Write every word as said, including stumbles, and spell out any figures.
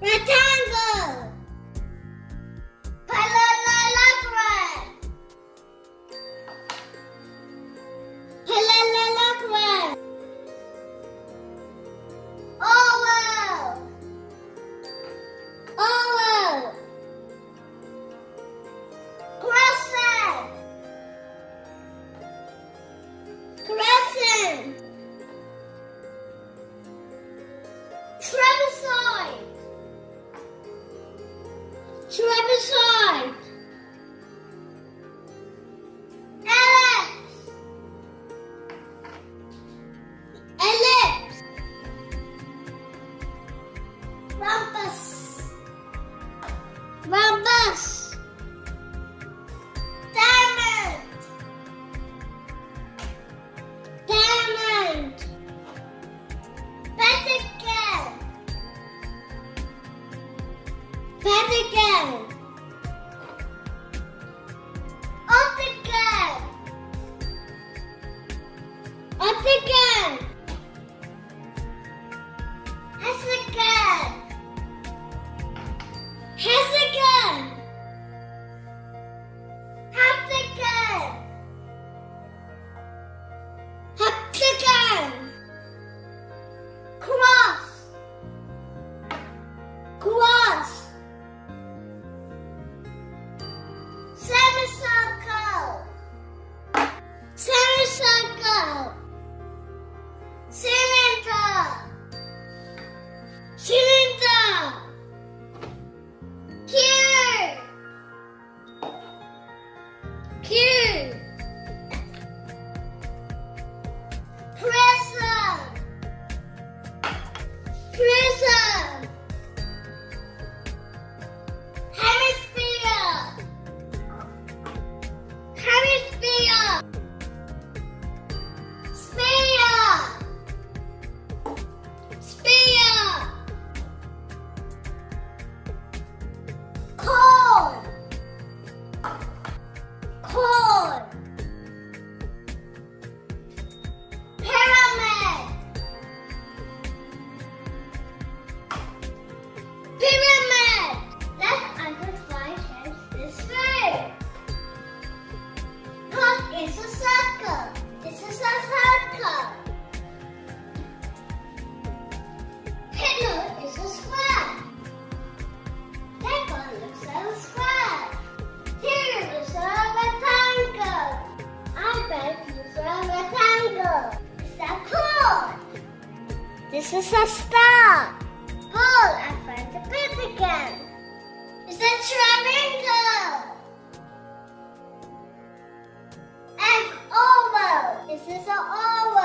Rectangle. Parallelogram. Parallelogram. Oval. Oval. Crescent. Crescent. Trapezoid. Trapezoid. Ellipse. Ellipse. Rhombus. Rhombus. Diamond. Diamond. Pentagon. Pentagon. Octagon. Octagon. Hexagon. Hexagon. Heptagon. Heptagon. Cross. Cross. Semicircle. Semicircle. Cylinder. Cylinder. Cube. Cube. Prism. Prism. Hemisphere. Hemisphere. Sphere. Sphere. Cone. Cone. Pyramid. Pyramid. Let's identify shapes this way. Look, it's a circle. This is a circle. Pillar is a square. That one looks like a square. Here is a rectangle. I bet these are rectangle. It's a cone. This is a star. Ball. I find the pentagon. It's a triangle. An oval. This is an oval.